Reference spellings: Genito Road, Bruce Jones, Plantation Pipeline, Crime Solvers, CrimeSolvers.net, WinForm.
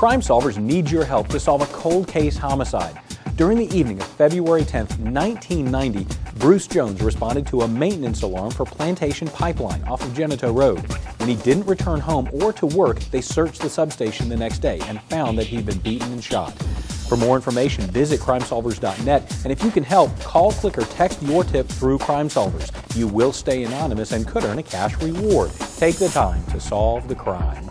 Crime Solvers needs your help to solve a cold case homicide. During the evening of February 10, 1990, Bruce Jones responded to a maintenance alarm for Plantation Pipeline off of Genito Road. When he didn't return home or to work, they searched the substation the next day and found that he'd been beaten and shot. For more information, visit CrimeSolvers.net, and if you can help, call, click, or text your tip through Crime Solvers. You will stay anonymous and could earn a cash reward. Take the time to solve the crime.